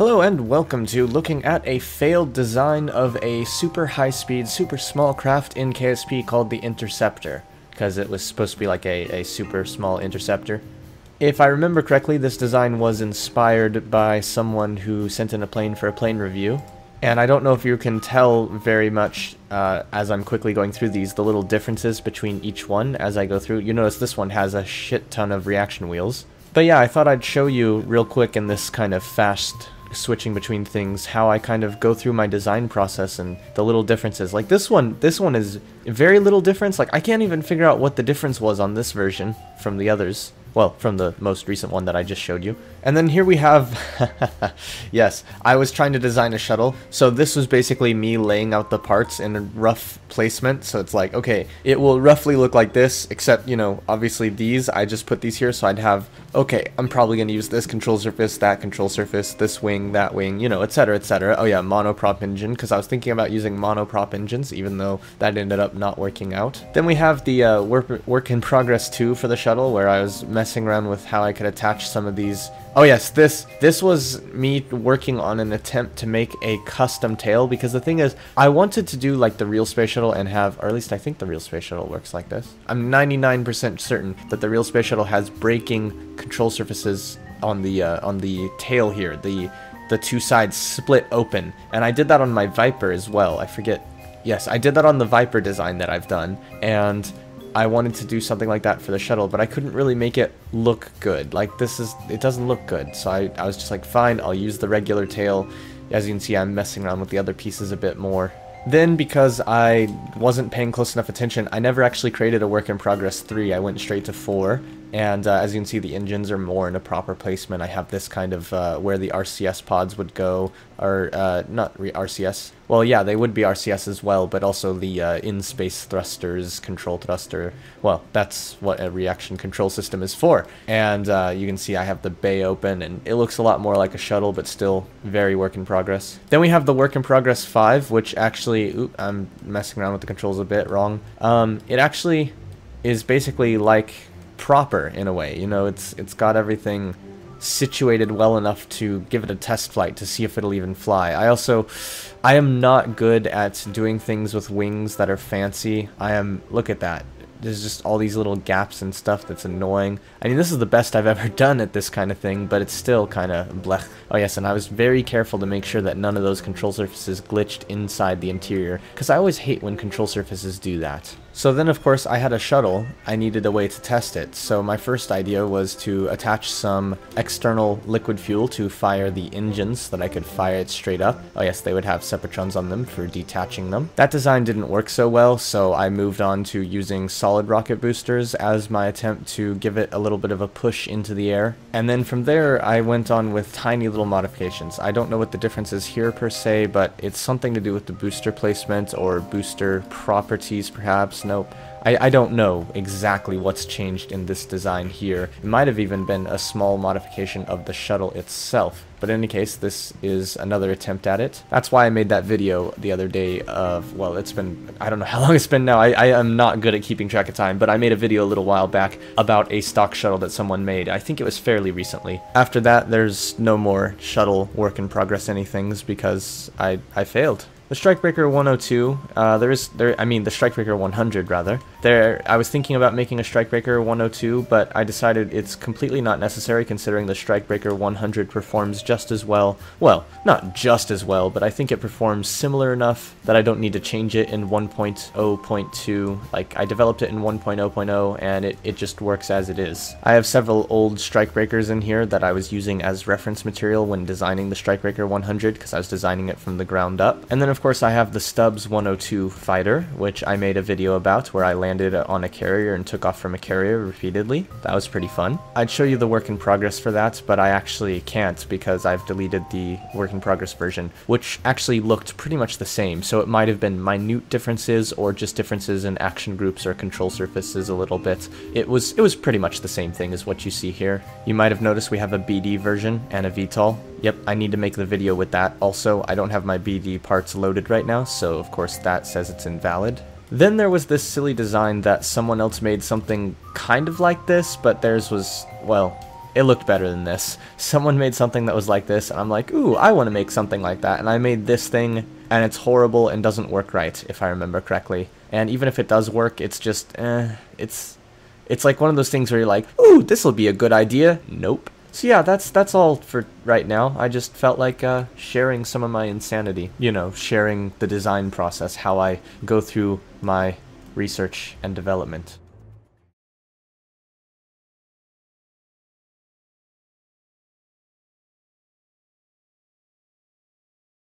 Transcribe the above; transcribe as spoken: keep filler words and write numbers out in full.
Hello and welcome to looking at a failed design of a super high-speed, super small craft in K S P called the Interceptor, because it was supposed to be like a, a super small interceptor. If I remember correctly, this design was inspired by someone who sent in a plane for a plane review, and I don't know if you can tell very much uh, as I'm quickly going through these, the little differences between each one as I go through. You notice this one has a shit ton of reaction wheels. But yeah, I thought I'd show you real quick in this kind of fast switching between things, how I kind of go through my design process and the little differences. Like this one, this one is very little difference. Like I can't even figure out what the difference was on this version from the others. Well, from the most recent one that I just showed you. And then here we have, yes, I was trying to design a shuttle. So this was basically me laying out the parts in a rough placement. So it's like, okay, it will roughly look like this, except, you know, obviously these, I just put these here. So I'd have, okay, I'm probably going to use this control surface, that control surface, this wing, that wing, you know, et cetera, et cetera. Oh yeah, monoprop engine, because I was thinking about using monoprop engines, even though that ended up not working out. Then we have the uh, work, work in progress two for the shuttle, where I was messing around with how I could attach some of these. Oh yes, this this was me working on an attempt to make a custom tail, because the thing is, I wanted to do like the real space shuttle and have, or at least I think the real space shuttle works like this. I'm ninety-nine percent certain that the real space shuttle has braking control surfaces on the uh, on the tail here, the the two sides split open, and I did that on my Viper as well. I forget. Yes, I did that on the Viper design that I've done, and I wanted to do something like that for the shuttle, but I couldn't really make it look good. Like this is, it doesn't look good. So I, I was just like, fine, I'll use the regular tail. As you can see, I'm messing around with the other pieces a bit more. Then because I wasn't paying close enough attention, I never actually created a work in progress three. I went straight to four. And uh, as you can see, the engines are more in a proper placement. I have this kind of uh, where the R C S pods would go, or uh, not re R C S. Well, yeah, they would be R C S as well, but also the uh, in-space thrusters, control thruster. Well, that's what a reaction control system is for. And uh, you can see I have the bay open, and it looks a lot more like a shuttle, but still very work in progress. Then we have the work in progress five, which actually, ooh, I'm messing around with the controls a bit wrong. Um, it actually is basically like proper in a way, you know, it's it's got everything situated well enough to give it a test flight to see if it'll even fly. I also, I am not good at doing things with wings that are fancy. I am, look at that. There's just all these little gaps and stuff that's annoying. I mean, this is the best I've ever done at this kind of thing, but it's still kind of blech. Oh yes, and I was very careful to make sure that none of those control surfaces glitched inside the interior, because I always hate when control surfaces do that. So then, of course, I had a shuttle. I needed a way to test it. So my first idea was to attach some external liquid fuel to fire the engines, so that I could fire it straight up. Oh yes, they would have separatrons on them for detaching them. That design didn't work so well, so I moved on to using solid rocket boosters as my attempt to give it a little bit of a push into the air. And then from there, I went on with tiny little modifications. I don't know what the difference is here per se, but it's something to do with the booster placement or booster properties, perhaps. Nope. I, I don't know exactly what's changed in this design here. It might have even been a small modification of the shuttle itself. But in any case, this is another attempt at it. That's why I made that video the other day of, well, it's been, I don't know how long it's been now. I, I am not good at keeping track of time, but I made a video a little while back about a stock shuttle that someone made. I think it was fairly recently. After that, there's no more shuttle work in progress anythings because I, I failed. The Strike Breaker one oh two, uh, there is, there, I mean the Strike Breaker one hundred rather. There, I was thinking about making a Strike Breaker one oh two, but I decided it's completely not necessary considering the Strike Breaker one hundred performs just as well. Well, not just as well, but I think it performs similar enough that I don't need to change it in one point oh point two. Like, I developed it in one point oh point oh and it, it just works as it is. I have several old Strike Breakers in here that I was using as reference material when designing the Strike Breaker one hundred, because I was designing it from the ground up. And then, of Of course, I have the Stubbs one oh two fighter, which I made a video about where I landed on a carrier and took off from a carrier repeatedly. That was pretty fun. I'd show you the work in progress for that, but I actually can't because I've deleted the work in progress version, which actually looked pretty much the same. So it might have been minute differences or just differences in action groups or control surfaces a little bit. It was, it was pretty much the same thing as what you see here. You might have noticed we have a B D version and a V T O L. Yep, I need to make the video with that. Also, I don't have my B D parts loaded right now, so of course that says it's invalid. Then there was this silly design that someone else made something kind of like this, but theirs was, well, it looked better than this. Someone made something that was like this, and I'm like, ooh, I want to make something like that, and I made this thing, and it's horrible and doesn't work right, if I remember correctly. And even if it does work, it's just, eh, it's, it's like one of those things where you're like, ooh, this'll be a good idea. Nope. So yeah, that's that's all for right now. I just felt like uh, sharing some of my insanity, you know, sharing the design process, how I go through my research and development.